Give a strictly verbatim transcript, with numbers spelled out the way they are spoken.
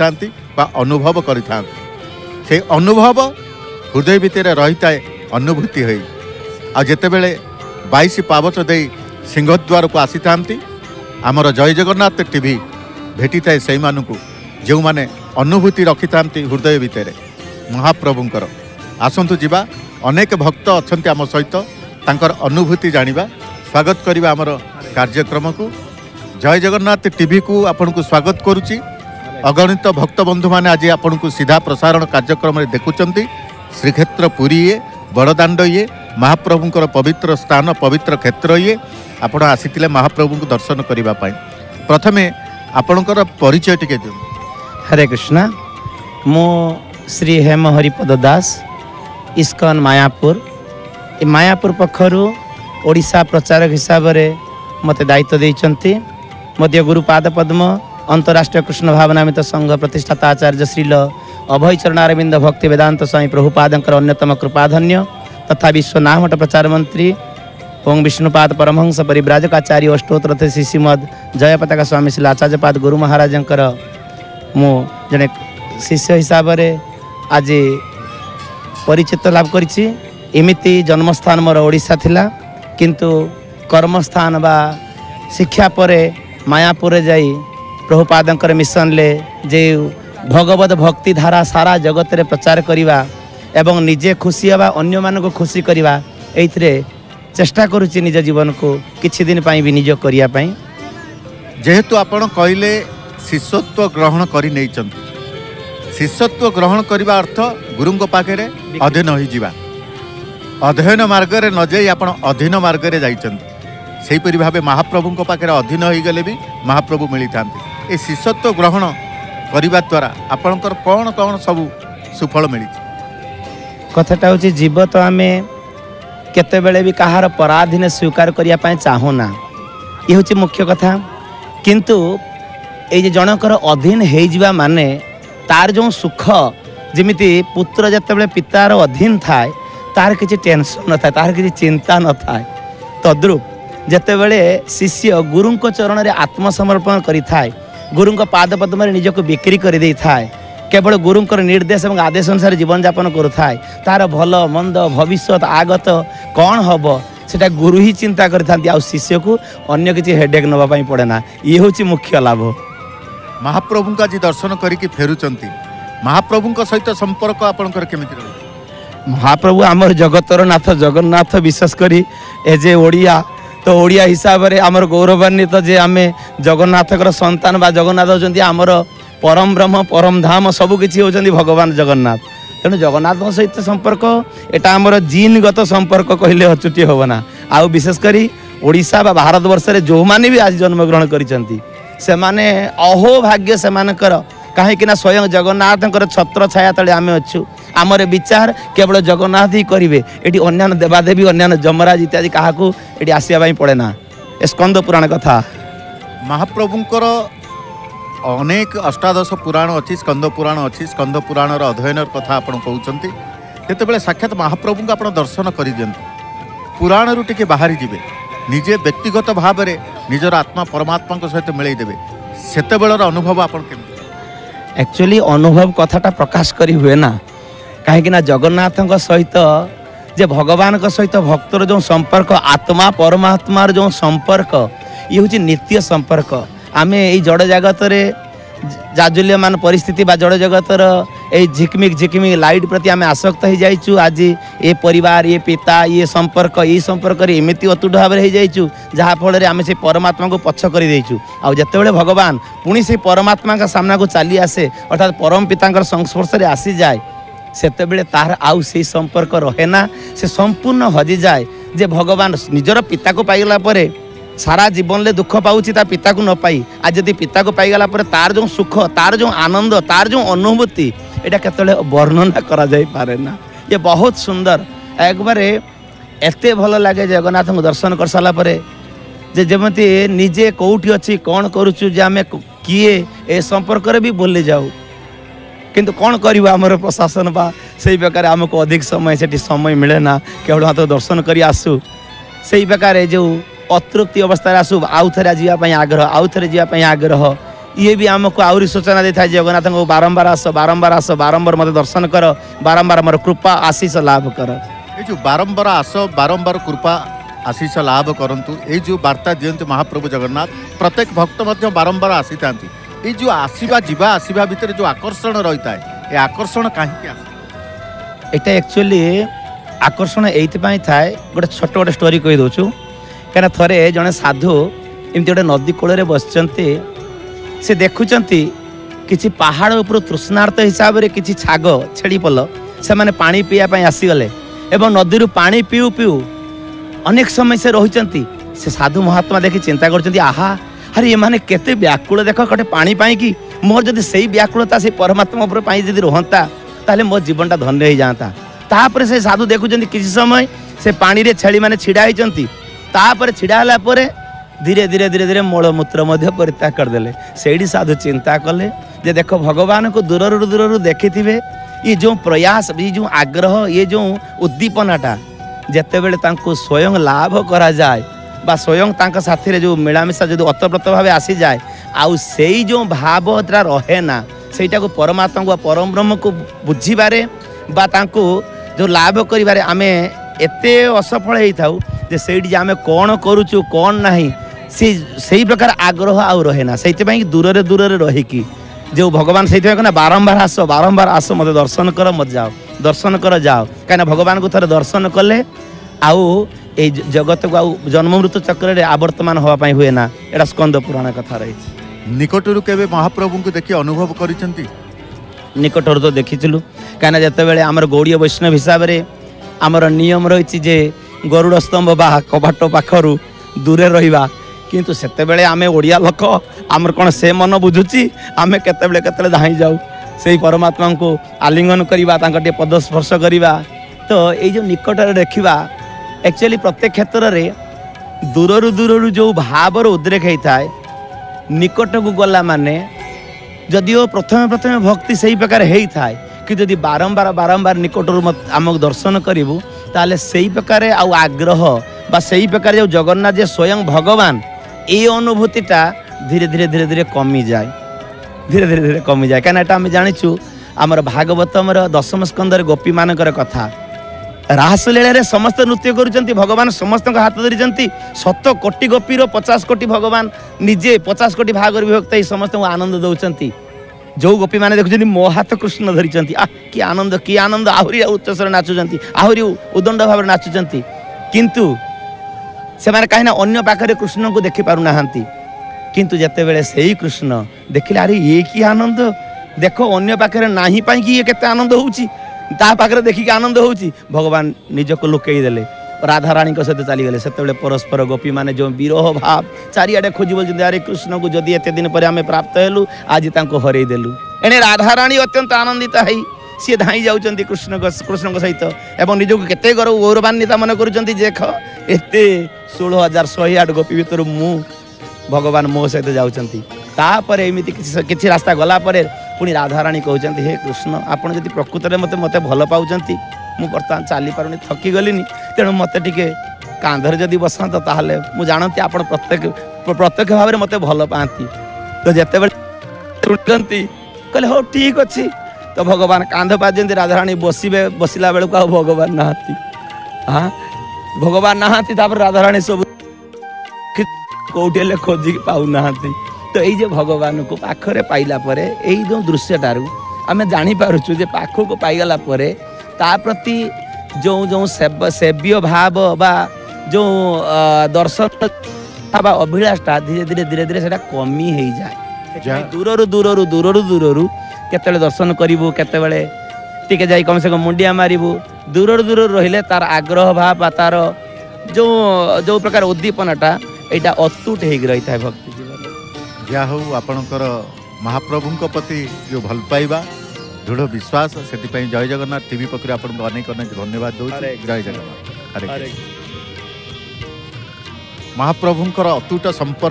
अनुभव करी से अनुभव हृदय भितर रही था अनुभूति हो आते बेले बाईस पावच दे सिंहद्वार को आसी था आमर जय जगन्नाथ टीवी भेटी थाए से जो माने अनुभूति रखी था हृदय भितर महाप्रभुंकर आसतु जीवा अनेक भक्त अच्छा आम सहित तांकर अनुभूति जानिबा स्वागत करवा आमर कार्यक्रम को जय जगन्नाथ टीवी को आपंक स्वागत करुच्ची अगणित भक्त बंधु माने आज आपण को सीधा प्रसारण कार्यक्रम रे देखुचंती श्रीक्षेत्र पुरी ये बड़दाण्ड ये महाप्रभुंकर पवित्र स्थान पवित्र क्षेत्र ये आपण आसीतिले महाप्रभु को दर्शन करिबा पाई प्रथमे आपणकर परिचय टिके दियौ। हरे कृष्णा, मो श्री हेम हरिपद दास, इस्कन मायापुर। ए मायापुर पखरु ओडिशा प्रचारक हिसाब रे मते दायित्व दैचंती। मध्य गुरुपाद पद्म अंतरराष्ट्रीय कृष्ण भावनामित संघ प्रतिष्ठाता आचार्य श्रील अभय चरणारविंद भक्ति वेदांत स्वामी प्रभुपादंकर अन्यतम कृपाधन्य तथा विश्वनामठ प्रचार मंत्री ओं विष्णुपाद परमहंस परिव्राजकाचार्य अष्टोत्तरथ श्री श्रीमद जय पताका स्वामी श्री आचार्यपाद गुरु महाराजंकर मु जने शिष्य हिसाब से आज परिचित लाभ करिछि। एमिति जन्मस्थान मोर ओडिशा थिला, किंतु कर्मस्थान बा शिक्षा पर मायापुर जाई प्रभुपादंकर मिशन ले जे भगवत भक्ति धारा सारा जगत रे प्रचार करिवा एवं निजे खुशी हवा अन्य मान को खुशी करिवा एइथरे चेष्टा करूची निज जीवन को किछि दिन पाई विनियोग करिया पाई। जेहेतु आपण कहिले शिष्यत्व ग्रहण करि नै चंती, शिष्यत्व ग्रहण करिवा अर्थ गुरुंग पाखरे अधीन होई जीवा, अध्ययन मार्ग रे न जाई आपण अधीन मार्ग रे जाई चंती। सेहि परि भाबे महाप्रभु को पाखरे अधीन होई गेले भी महाप्रभु मिली थांती। ए शिष्यत्व ग्रहण करने द्वारा आपणकर कौन कौन सब सुफल मिली कथाटा हूँ जीव तो आम केत भी कहार पराधीन स्वीकार करने चाहूना, ये हूँ मुख्य कथा। किंतु ये जनकर अधीन हो माने तार जो सुख जमीती पुत्र जिते पितार अधीन थाए तार किसी टेंशन न थाए, तार किसी चिंता न थाए। तद्रूप जितेबले शिष्य गुरु चरण में आत्मसमर्पण करें, गुरु का पाद पद्म निज को बिक्री कर दे थाए, केवल गुरु निर्देश और आदेश अनुसार जीवन जापन करू थाए, तार भल मंद भविष्य आगत कौन हम से गुरु ही चिंता कर शिष्य को अगर किसी हेडेक नापी पड़ेना। ये हूँ मुख्य लाभ। महाप्रभु का जी दर्शन करके फेरुंट महाप्रभु सहित संपर्क आपणकर केमी रही? महाप्रभु आमर जगतर नाथ जगन्नाथ, विशेषकर एजे ओडिया तो ओडिया हिसाब से आमर गौरवान्वित जे आमे जगन्नाथ संतान बा जगन्नाथ होती आमर परम ब्रह्म परम धाम सबकि होती भगवान जगन्नाथ। तेणु जगन्नाथ सहित संपर्क एटा आमर जीनगत संपर्क कहले अच्युति होना। आउ विशेषकर ओडिशा बा भारत वर्ष रे जो माने भी आज जन्मग्रहण करिसेंती से माने अहो भाग्य से मानकर, काहेकि ना स्वयं जगन्नाथ छत्र छाया तले आमे अच्छू। आमर विचार केवल जगन्नाथ ही करेंगे, ये अन्य देवादेवी अन्य जमराज इत्यादि क्या ये आसवाई पड़ेना। ए स्कंद पुराण कथा महाप्रभुंकर अनेक अष्टादश पुराण अच्छी, स्कंद पुराण अच्छी, स्कंद पुराण अध्ययन कथा आप कहते जितेबाला साक्षात महाप्रभु को आप दर्शन कर पुराण रू टे बाहरी जी निजे व्यक्तिगत भाव में निजर आत्मा परमात्मा सहित मिलईदेवे से अनुभव आप एक्चुअली अनुभव कथाटा प्रकाश करी हुए ना, कहीं ना जगन्नाथ सहित जे भगवान सहित भक्तर जो संपर्क आत्मा परमात्मार जो संपर्क ये हूँ नित्य संपर्क। आम ये जड़ जगत रे जाजुल्यमान परिस्थिति बा जड़ जगतर ये झिकमिक झिकमिक लाइट प्रति आम आसक्त हो जाइचु। आज ये परिवार ये पिता ये संपर्क ये संपर्क एमती अतुट भाव में हो जाइचु, जहाँफल आम से परमात्मा को पक्ष कर देचु। आ जितेबाला भगवान पुणी से परमात्मा का सामना को चली आसे अर्थात परम पिता संस्पर्श में आसी जाए सेते बेले तार आउ से संपर्क रहे ना, से संपूर्ण हजि जाए। जे भगवान निजर पिता को पाइला परे सारा जीवन ले दुख पाऊँ ता पिता को न पाई, आज जदि पिता को पाइला परे तार जो सुख तार जो आनंद तार जो अनुभूति एटा केतले वर्णना करा जाई पारे ना। ये बहुत सुंदर एक बारे एते भल लगे जगन्नाथ को दर्शन कर साला परे जे जेमती निजे कोठी अछि कौन करूछु जे आमे किए ए संपर्क रे भी बोलले जाऊ, किंतु कौन करिवा हमर प्रशासन बा सही प्रकार आमको अधिक समय से समय मिले ना, केवल हाथ दर्शन करी आसू सही प्रकार जो अतृप्ति अवस्था आसू आउ थे जीवाई आग्रह आउ थे जीवाई आग्रह ये भी आमको आहरी सूचना दे था जगन्नाथ को बारंबार आस बारंबार आस बारंबार मत दर्शन कर बारंबार मोर कृपा आशीष लाभ कर। ये जो बारंबार आस बारंबार कृपा आशीष लाभ करंतु ये जो वार्ता दियंतु महाप्रभु जगन्नाथ प्रत्येक भक्त मध्य बारंबार आसी था। ये जो आसवा जीवा आसवा भीतर जो आकर्षण रहता है ये आकर्षण कहीं यहाँ एक्चुअली आकर्षण ये थाए गोटे छोट गोटे स्टोरी कही दूचु क्या थे जड़े साधु एमती गोटे नदी कूल बसचंती से देखुंट कि पहाड़ उपर तृष्णार्थ हिसाब से किसी छाग छेड़ी पल से मैंने पानी पीवाई आसीगले एवं नदी पा पीऊ पीऊ अनेक समय से रही से साधु महात्मा देखी चिंता कर आहा अरे ये माने केते व्याकुल देख कटे पानी पाई कि मोर जब से व्याकुलता से परमात्मा पर रोहता ताले मोर जीवनटा धन्य हो जाता। तापर से साधु देखुं किसी समय से पानी रे छेली माने छिड़ा होती तापर छिड़ा हलापर धीरे धीरे धीरे धीरे मलमूत्र परित्याग करदे से साधु चिंता कले जे देख भगवान को दूर दूर देखी थे ये जो प्रयास ये जो आग्रह ये जो उद्दीपनाटा जिते बड़े स्वयं लाभ करा जाए बा स्वयं तांका साथी जो मिलामिशा जो अतप्रत भाव आसी जाए आउ से जो भावटा रहे ना सेटा को परमात्मा को परम ब्रह्म को बुझीबारे बा तांको जो लाभ करिबारे आमे एते असफल होई थाउ जे सेठी आमे कोन करूचु कोन नाही से सही प्रकार आग्रह आउ रहे ना सेति पई दूर रे दूर रे रही कि जो भगवान सेति पई ना बारंबार आस बारंबार आस मते दर्शन कर मत जाओ दर्शन कर जाओ काना भगवान को थरे दर्शन कले आउ ए जगत को आउ जन्म मृत्यु चक्र रे आवर्तमान होवा पई हुए ना एटा स्कंद पुराण कथा रही। निकटरु केबे महाप्रभु को देखि अनुभव करिसंती निकटरु तो देखिचलु काना जते बेले हमर गौड़ीय वैष्णव हिसाब रे हमर नियम रहिछि जे गरुड़ स्तंभ बा कबाट पाखरु दूरे रहिबा किंतु सेते बेले आमे ओडिया लोक हमर कोन से मन बुझुछि आमे केते बेले केते धाई जाऊ सेही परमात्मा को आलिंगन करिबा तांका टे पद स्पर्श करिबा तो ए जो निकटरे देखिबा एक्चुअली प्रत्येक क्षेत्र में दूर दूर जो भावर उद्रेक होता है निकट को गला माने जदिओ प्रथम प्रथम भक्ति सही प्रकार होता है कि जदि बारंबार बारंबार निकटर आमक दर्शन करूँ ताले सही प्रकार आग्रह बा सही प्रकार जो जगन्नाथ जे स्वयं भगवान ये अनुभूतिटा धीरे धीरे धीरे धीरे कमी जाए धीरे धीरे धीरे कमी जाए कहीं आम जाचु आमर भागवतम दशम स्कंदर गोपी मान कथा रास लीला समस्त नृत्य करुँच भगवान समस्त हाथ धरी शत कोटी गोपीर पचास कोटी भगवान निजे पचास कोटी भागर विभक्त ही समस्त आनंद दौरान जो गोपी मैंने देखुं मो हाथ कृष्ण धरी आ कि आनंद कि आनंद आहरी उच्चस्वर नाचुंट आहरी उदंड भाव नाचुंट किंतु से मैंने कहीं अन्न पाखे कृष्ण को देखिपारू ना किंतु जिते बड़े से ही कृष्ण देखिले अरे ये कि आनंद देख अन्न पाखे ना कि ये के आनंद हो ताकरे देखिक आनंद हो भगवान निज को लुकईदे राधाराणी सहित चलीगले से परस्पर गोपी माने जो विरोह भाव चारिआडे खोजी बोलते अरे कृष्ण को जदि एत दिन पर आम प्राप्त हेलु आज तांको हरई देलु एने राधाराणी अत्यंत आनंदित है सी धाई जाऊँ कृष्ण कृष्ण सहित एवं निजक के गौरवान्वित मन करेख एते षोलह हजार शहे आठ गोपी भितर मु भगवान मो सहित जाऊँपर एमती कि रास्ता गलापर पुणी राधाराणी कहते हे कृष्ण आपड़ जब प्रकृत में मत मत भल पाँच मुझे चली पारे थकी गली तेणु मत टे कांधर जदि बसा तो ताहले मुझे जानती आप प्रत्येक प्रत्यक्ष भाव में मत भल पाती तो जिते बड़ी कहले हो ठीक अच्छे तो भगवान कांध पाँच राधाराणी बसवे बसला बेलू आ भगवान नहांती हाँ भगवान नहांती राधाराणी सब कौटे खोजिक पाऊना तो ये भगवान को पाखरे पाइला परे यही जो दृश्यटारू आम जापारुचु जे पाख को पाइला परे ता प्रति जो जो सेव्य सेव्य भाव बा जो दर्शन अभिलाषा धीरे धीरे धीरे धीरे से कमी हो जाए दूर दूर दूर दूर केत दर्शन करूँ केतवे टी जा कम से कम मुंडिया मारू दूर दूर रहिले तार आग्रह भाव तार जो जो प्रकार उद्दीपनाटा यहाँ अतुट हो रही था भक्ति या हो आपणकर महाप्रभु प्रति जो भल पाइबा दृढ़ विश्वास से जय जगन्नाथ टीवी पक्ष आपको अनेक अनेक धन्यवाद दौर जय जगन्नाथ महाप्रभु अतुट संपर्क।